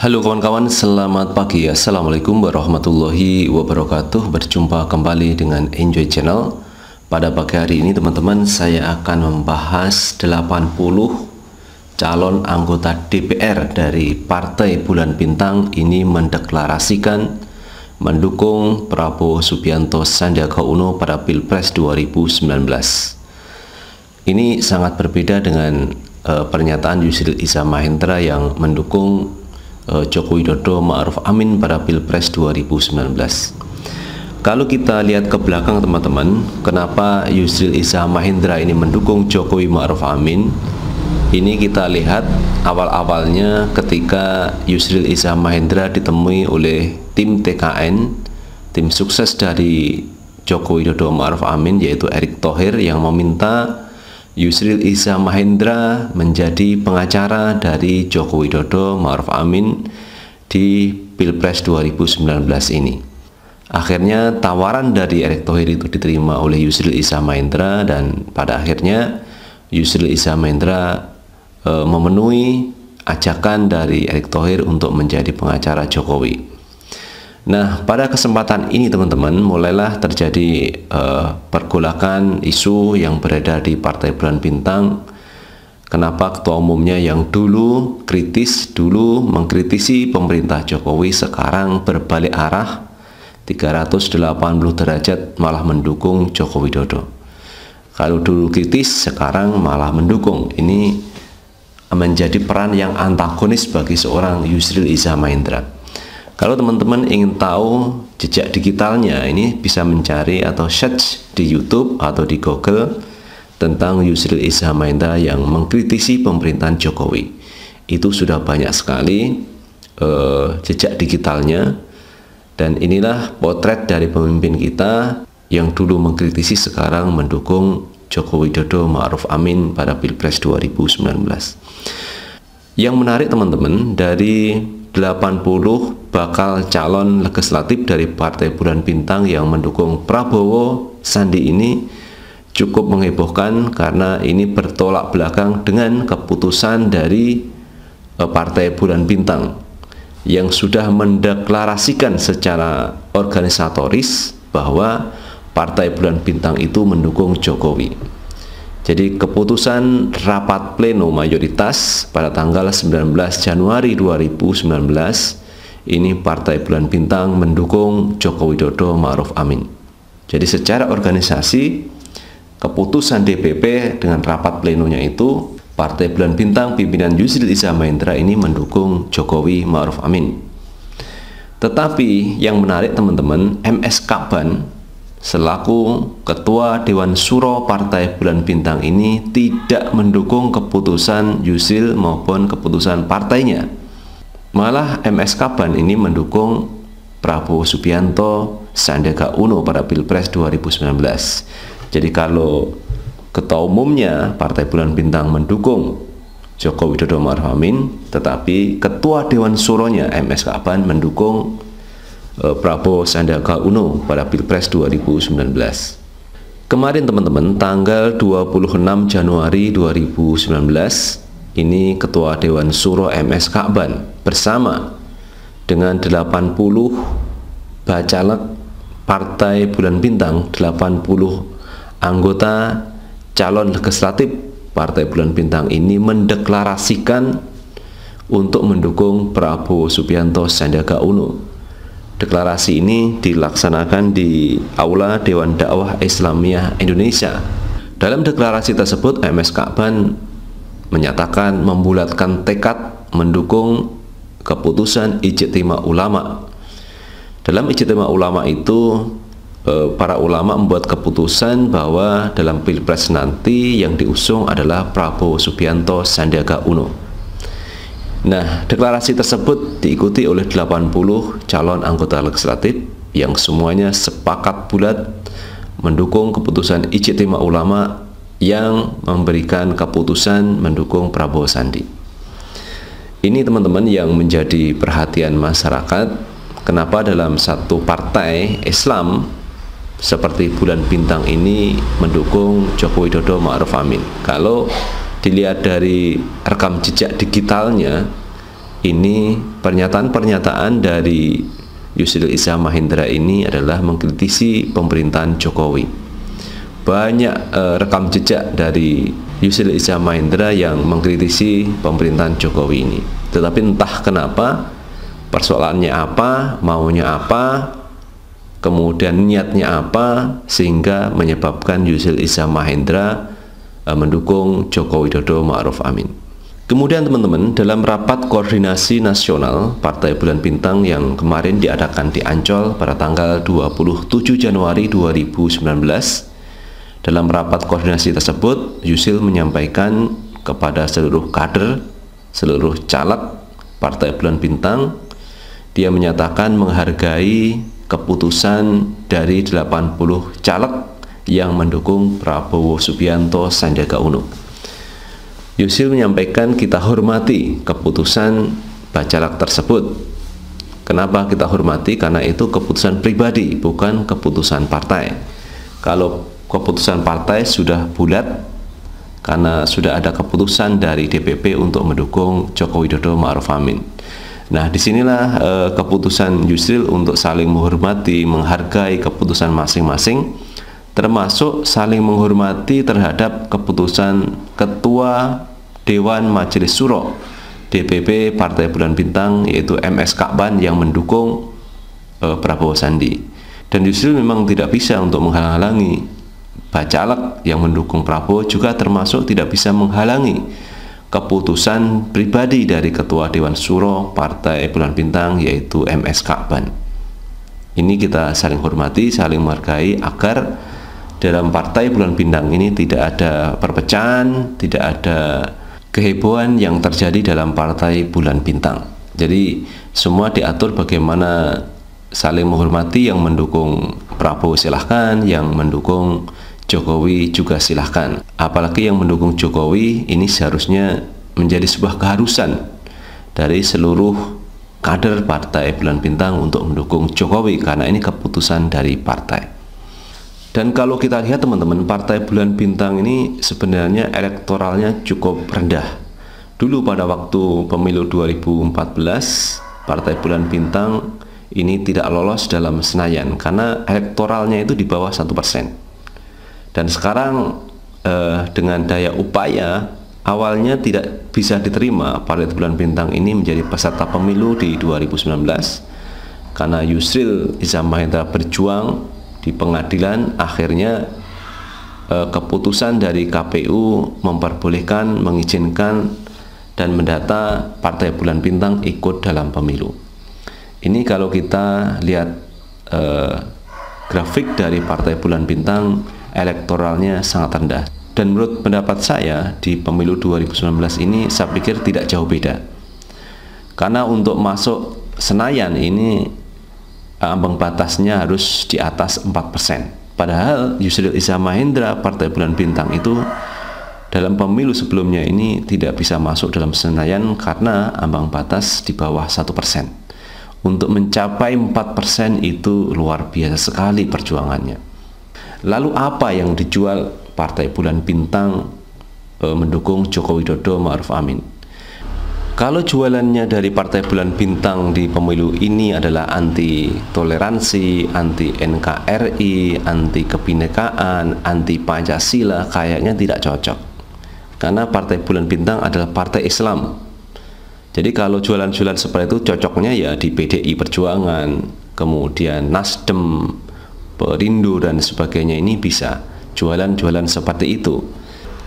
Halo kawan-kawan, selamat pagi. Assalamualaikum warahmatullahi wabarakatuh. Berjumpa kembali dengan Enjoy Channel. Pada pagi hari ini teman-teman, saya akan membahas 80 calon anggota DPR dari Partai Bulan Bintang ini mendeklarasikan mendukung Prabowo Subianto Sandiaga Uno pada Pilpres 2019. Ini sangat berbeda dengan pernyataan Yusril Ihza Mahendra yang mendukung Joko Widodo Ma'ruf Amin pada Pilpres 2019. Kalau kita lihat ke belakang teman-teman, kenapa Yusril Ihza Mahendra ini mendukung Jokowi Ma'ruf Amin? Ini kita lihat awal-awalnya ketika Yusril Ihza Mahendra ditemui oleh tim TKN, tim sukses dari Joko Widodo Ma'ruf Amin, yaitu Erick Thohir, yang meminta Yusril Ihza Mahendra menjadi pengacara dari Joko Widodo Ma'ruf Amin di Pilpres 2019 ini. Akhirnya tawaran dari Erick Thohir itu diterima oleh Yusril Ihza Mahendra, dan pada akhirnya Yusril Ihza Mahendra memenuhi ajakan dari Erick Thohir untuk menjadi pengacara Jokowi. Nah, pada kesempatan ini teman-teman, mulailah terjadi pergolakan isu yang beredar di Partai Bulan Bintang. Kenapa ketua umumnya yang dulu mengkritisi pemerintah Jokowi sekarang berbalik arah 380 derajat malah mendukung Joko Widodo. Kalau dulu kritis, sekarang malah mendukung. Ini menjadi peran yang antagonis bagi seorang Yusril Ihza Mahendra. Kalau teman-teman ingin tahu jejak digitalnya, ini bisa mencari atau search di YouTube atau di Google tentang Yusril Ihza Mahendra yang mengkritisi pemerintahan Jokowi. Itu sudah banyak sekali jejak digitalnya, dan inilah potret dari pemimpin kita yang dulu mengkritisi sekarang mendukung Joko Widodo Ma'ruf Amin pada Pilpres 2019. Yang menarik teman-teman, dari 80 bakal calon legislatif dari Partai Bulan Bintang yang mendukung Prabowo Sandi ini cukup menghebohkan karena ini bertolak belakang dengan keputusan dari Partai Bulan Bintang yang sudah mendeklarasikan secara organisatoris bahwa Partai Bulan Bintang itu mendukung Jokowi. Jadi keputusan rapat pleno mayoritas pada tanggal 19 Januari 2019 ini Partai Bulan Bintang mendukung Joko Widodo Ma'ruf Amin. Jadi secara organisasi, keputusan DPP dengan rapat plenonya itu Partai Bulan Bintang pimpinan Yusril Ihza Mahendra ini mendukung Jokowi Ma'ruf Amin. Tetapi yang menarik teman-teman, MS Kaban selaku Ketua Dewan Suro Partai Bulan Bintang ini tidak mendukung keputusan Yusril maupun keputusan partainya. Malah MS Kaban ini mendukung Prabowo Subianto Sandiaga Uno pada Pilpres 2019. Jadi kalau ketua umumnya Partai Bulan Bintang mendukung Joko Widodo Ma'ruf Amin, tetapi Ketua Dewan Suronya MS Kaban mendukung Prabowo Sandiaga Uno pada Pilpres 2019. Kemarin teman-teman, tanggal 26 Januari 2019 ini Ketua Dewan Suro MS Kaban bersama dengan 80 bacalek Partai Bulan Bintang, 80 anggota calon legislatif Partai Bulan Bintang ini mendeklarasikan untuk mendukung Prabowo Subianto Sandiaga Uno. Deklarasi ini dilaksanakan di Aula Dewan Dakwah Islamiyah Indonesia. Dalam deklarasi tersebut, MS Kaban menyatakan membulatkan tekad mendukung keputusan Ijtima Ulama. Dalam Ijtima Ulama itu, para ulama membuat keputusan bahwa dalam Pilpres nanti yang diusung adalah Prabowo Subianto Sandiaga Uno. Nah, deklarasi tersebut diikuti oleh 80 calon anggota legislatif yang semuanya sepakat bulat mendukung keputusan Ijtima Ulama yang memberikan keputusan mendukung Prabowo Sandi. Ini teman-teman yang menjadi perhatian masyarakat, kenapa dalam satu partai Islam seperti Bulan Bintang ini mendukung Joko Widodo Ma'ruf Amin. Kalau dilihat dari rekam jejak digitalnya, ini pernyataan-pernyataan dari Yusril Ihza Mahendra ini adalah mengkritisi pemerintahan Jokowi. Banyak rekam jejak dari Yusril Ihza Mahendra yang mengkritisi pemerintahan Jokowi ini. Tetapi entah kenapa, persoalannya apa, maunya apa, kemudian niatnya apa, sehingga menyebabkan Yusril Ihza Mahendra mendukung Joko Widodo Ma'ruf Amin. Kemudian teman-teman, dalam rapat koordinasi nasional Partai Bulan Bintang yang kemarin diadakan di Ancol pada tanggal 27 Januari 2019, dalam rapat koordinasi tersebut, Yusril menyampaikan kepada seluruh kader, seluruh caleg Partai Bulan Bintang, dia menyatakan menghargai keputusan dari 80 caleg yang mendukung Prabowo Subianto Sandiaga Uno. Yusril menyampaikan kita hormati keputusan bacalak tersebut. Kenapa kita hormati? Karena itu keputusan pribadi, bukan keputusan partai. Kalau keputusan partai sudah bulat, karena sudah ada keputusan dari DPP untuk mendukung Joko Widodo Ma'ruf Amin. Nah, disinilah keputusan Yusril untuk saling menghormati, menghargai keputusan masing-masing, termasuk saling menghormati terhadap keputusan Ketua Dewan Majelis Syuro DPP Partai Bulan Bintang, yaitu MS Kaban yang mendukung Prabowo Sandi. Dan Yusril memang tidak bisa untuk menghalangi bacalek yang mendukung Prabowo, juga termasuk tidak bisa menghalangi keputusan pribadi dari Ketua Dewan Syuro Partai Bulan Bintang, yaitu MS Kaban. Ini kita saling hormati, saling menghargai agar dalam Partai Bulan Bintang ini tidak ada perpecahan, tidak ada kehebohan yang terjadi dalam Partai Bulan Bintang. Jadi semua diatur bagaimana saling menghormati, yang mendukung Prabowo silahkan, yang mendukung Jokowi juga silahkan. Apalagi yang mendukung Jokowi ini seharusnya menjadi sebuah keharusan dari seluruh kader Partai Bulan Bintang untuk mendukung Jokowi, karena ini keputusan dari partai. Dan kalau kita lihat teman-teman, Partai Bulan Bintang ini sebenarnya elektoralnya cukup rendah. Dulu pada waktu pemilu 2014, Partai Bulan Bintang ini tidak lolos dalam Senayan karena elektoralnya itu di bawah 1%. Dan sekarang dengan daya upaya, awalnya tidak bisa diterima Partai Bulan Bintang ini menjadi peserta pemilu di 2019 karena Yusril Ihza Mahendra berjuang di pengadilan. Akhirnya keputusan dari KPU memperbolehkan, mengizinkan dan mendata Partai Bulan Bintang ikut dalam pemilu. Ini kalau kita lihat grafik dari Partai Bulan Bintang, elektoralnya sangat rendah. Dan menurut pendapat saya di pemilu 2019 ini, saya pikir tidak jauh beda. Karena untuk masuk Senayan ini ambang batasnya harus di atas 4%. Padahal Yusril Ihza Mahendra Partai Bulan Bintang itu dalam pemilu sebelumnya ini tidak bisa masuk dalam Senayan karena ambang batas di bawah 1%. Untuk mencapai 4% itu luar biasa sekali perjuangannya. Lalu apa yang dijual Partai Bulan Bintang mendukung Joko Widodo Ma'ruf Amin? Kalau jualannya dari Partai Bulan Bintang di pemilu ini adalah anti toleransi, anti NKRI, anti kebinekaan, anti Pancasila, kayaknya tidak cocok. Karena Partai Bulan Bintang adalah partai Islam. Jadi kalau jualan-jualan seperti itu cocoknya ya di PDI Perjuangan, kemudian Nasdem, Perindo dan sebagainya, ini bisa jualan-jualan seperti itu.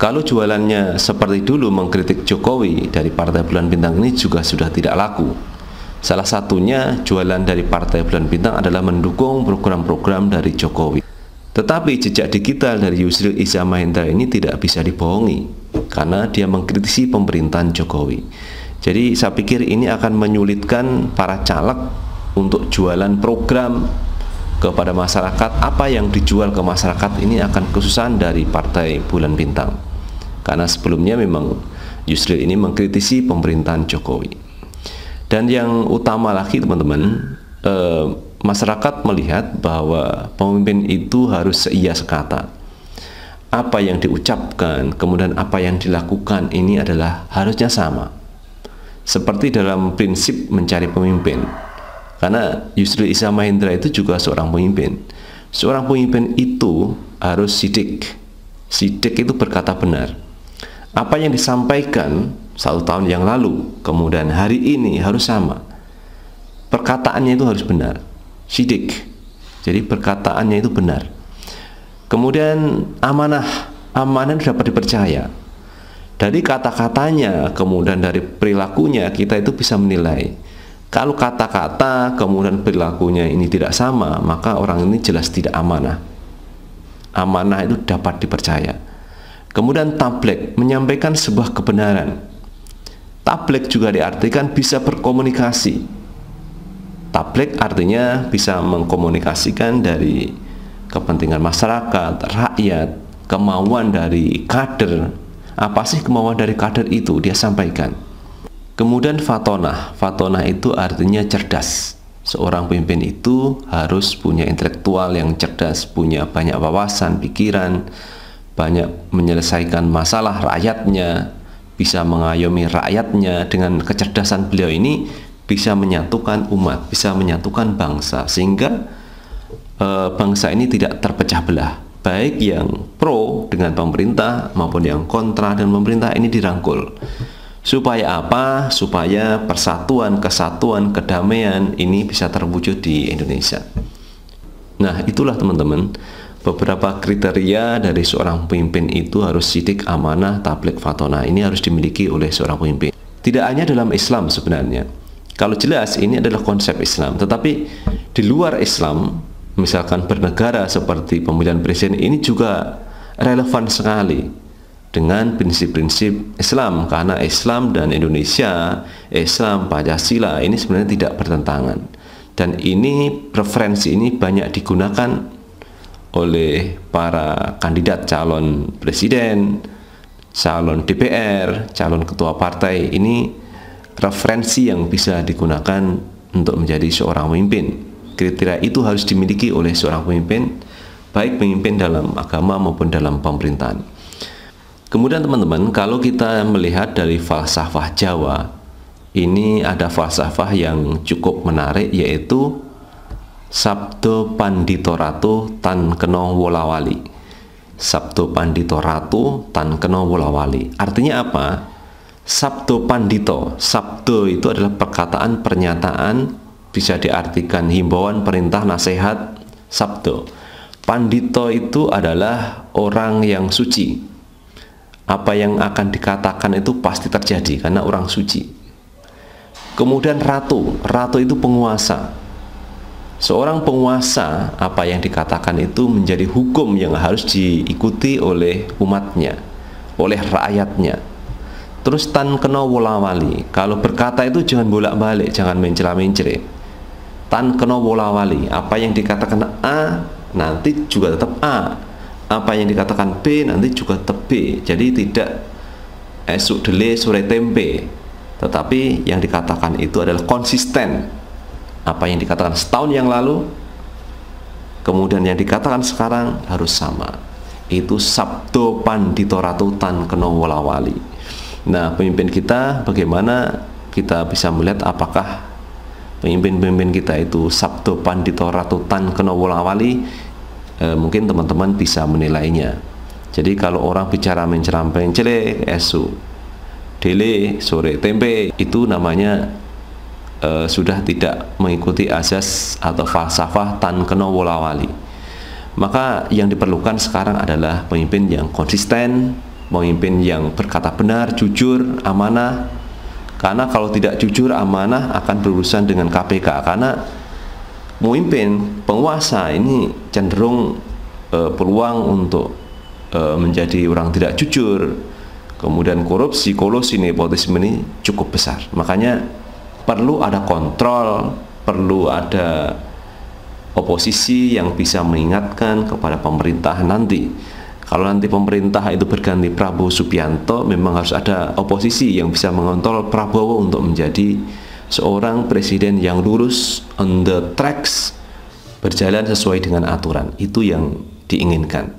Kalau jualannya seperti dulu mengkritik Jokowi, dari Partai Bulan Bintang ini juga sudah tidak laku. Salah satunya jualan dari Partai Bulan Bintang adalah mendukung program-program dari Jokowi. Tetapi jejak digital dari Yusril Ihza Mahendra ini tidak bisa dibohongi, karena dia mengkritisi pemerintahan Jokowi. Jadi saya pikir ini akan menyulitkan para caleg untuk jualan program kepada masyarakat. Apa yang dijual ke masyarakat ini akan kesusahan dari Partai Bulan Bintang. Karena sebelumnya memang Yusril ini mengkritisi pemerintahan Jokowi. Dan yang utama lagi teman-teman, masyarakat melihat bahwa pemimpin itu harus seia sekata. Apa yang diucapkan, kemudian apa yang dilakukan ini adalah harusnya sama. seperti dalam prinsip mencari pemimpin. Karena Yusril Ihza Mahendra itu juga seorang pemimpin. Seorang pemimpin itu harus sidik. Sidik itu berkata benar. Apa yang disampaikan 1 tahun yang lalu, kemudian hari ini harus sama. Perkataannya itu harus benar. Sidik. Jadi perkataannya itu benar. Kemudian amanah. Amanah itu dapat dipercaya. Dari kata-katanya, kemudian dari perilakunya, kita itu bisa menilai. Kalau kata-kata, kemudian perilakunya ini tidak sama, maka orang ini jelas tidak amanah. Amanah itu dapat dipercaya. Kemudian tabligh, menyampaikan sebuah kebenaran. Tabligh juga diartikan bisa berkomunikasi. Tabligh artinya bisa mengkomunikasikan dari kepentingan masyarakat, rakyat, kemauan dari kader. Apa sih kemauan dari kader itu dia sampaikan. Kemudian fatonah. Fatonah itu artinya cerdas. Seorang pemimpin itu harus punya intelektual yang cerdas, punya banyak wawasan, pikiran, banyak menyelesaikan masalah rakyatnya, bisa mengayomi rakyatnya. Dengan kecerdasan beliau ini bisa menyatukan umat, bisa menyatukan bangsa, sehingga bangsa ini tidak terpecah belah. Baik yang pro dengan pemerintah maupun yang kontra dengan pemerintah ini dirangkul. Supaya apa? Supaya persatuan, kesatuan, kedamaian ini bisa terwujud di Indonesia. Nah, itulah teman-teman beberapa kriteria dari seorang pemimpin itu harus sidik, amanah, tabligh, fatonah. Ini harus dimiliki oleh seorang pemimpin. Tidak hanya dalam Islam sebenarnya. Kalau jelas ini adalah konsep Islam, tetapi di luar Islam, misalkan bernegara seperti pemilihan presiden, ini juga relevan sekali dengan prinsip-prinsip Islam. Karena Islam dan Indonesia, Islam, Pancasila ini sebenarnya tidak bertentangan. Dan ini preferensi ini banyak digunakan oleh para kandidat calon presiden, calon DPR, calon ketua partai. Ini referensi yang bisa digunakan untuk menjadi seorang pemimpin. Kriteria itu harus dimiliki oleh seorang pemimpin, baik pemimpin dalam agama maupun dalam pemerintahan. Kemudian teman-teman, kalau kita melihat dari falsafah Jawa, ini ada falsafah yang cukup menarik, yaitu Sabdo Panditorato Tan Keno Wolawali. Sabdo Panditorato Tan Keno Wolawali. Artinya apa? Sabdo Pandito. Sabdo itu adalah perkataan, pernyataan, bisa diartikan himbauan, perintah, nasihat, sabdo. Pandito itu adalah orang yang suci. Apa yang akan dikatakan itu pasti terjadi karena orang suci. Kemudian ratu. Ratu itu penguasa. Seorang penguasa, apa yang dikatakan itu menjadi hukum yang harus diikuti oleh umatnya, oleh rakyatnya. Terus tan kena wolawali. Kalau berkata itu jangan bolak-balik, jangan mencela-mencela. Tan kena wolawali. Apa yang dikatakan A nanti juga tetap A, apa yang dikatakan B nanti juga tetap B. Jadi tidak esuk dele sore tempe, tetapi yang dikatakan itu adalah konsisten. Apa yang dikatakan setahun yang lalu kemudian yang dikatakan sekarang harus sama. Itu sabdo panditorato tan kena wolawali. Nah, pemimpin kita, bagaimana kita bisa melihat apakah pemimpin-pemimpin kita itu sabdo panditorato tan keno wolawali? Mungkin teman-teman bisa menilainya. Jadi kalau orang bicara mencela-mencela, esu dele sore tempe, itu namanya sudah tidak mengikuti asas atau falsafah tan keno wolawali. Maka yang diperlukan sekarang adalah pemimpin yang konsisten, pemimpin yang berkata benar, jujur, amanah. Karena kalau tidak jujur, amanah akan berurusan dengan KPK. Karena pemimpin, penguasa ini cenderung peluang untuk menjadi orang tidak jujur. Kemudian korupsi, kolusi, nepotisme ini cukup besar. Makanya perlu ada kontrol, perlu ada oposisi yang bisa mengingatkan kepada pemerintah nanti. Kalau nanti pemerintah itu berganti Prabowo Subianto, memang harus ada oposisi yang bisa mengontrol Prabowo untuk menjadi seorang presiden yang lurus, on the tracks, berjalan sesuai dengan aturan. Itu yang diinginkan.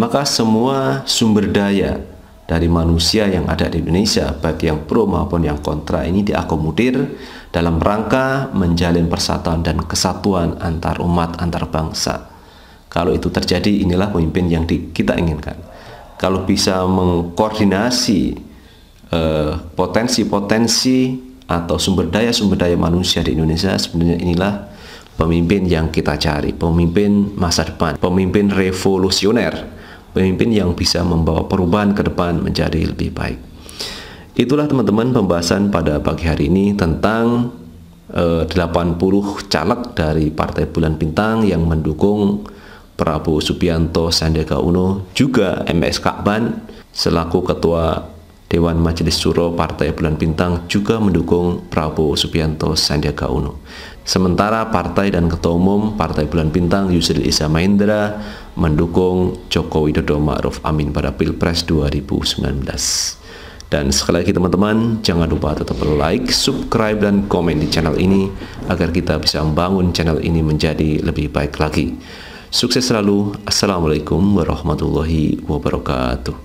Maka semua sumber daya, dari manusia yang ada di Indonesia, baik yang pro maupun yang kontra ini diakomodir dalam rangka menjalin persatuan dan kesatuan antar umat, antar bangsa. Kalau itu terjadi, inilah pemimpin yang kita inginkan. Kalau bisa mengkoordinasi potensi-potensi atau sumber daya manusia di Indonesia, sebenarnya inilah pemimpin yang kita cari, pemimpin masa depan, pemimpin revolusioner, pemimpin yang bisa membawa perubahan ke depan menjadi lebih baik. Itulah teman-teman pembahasan pada pagi hari ini tentang 80 caleg dari Partai Bulan Bintang yang mendukung Prabowo Subianto, Sandiaga Uno, juga MS Kaban selaku Ketua Dewan Majelis Syuro Partai Bulan Bintang juga mendukung Prabowo Subianto, Sandiaga Uno. Sementara partai dan ketua umum Partai Bulan Bintang Yusril Ihza Mahendra mendukung Joko Widodo Ma'ruf Amin pada Pilpres 2019. Dan sekali lagi teman-teman, jangan lupa tetap like, subscribe, dan komen di channel ini agar kita bisa membangun channel ini menjadi lebih baik lagi. Sukses selalu. Assalamualaikum warahmatullahi wabarakatuh.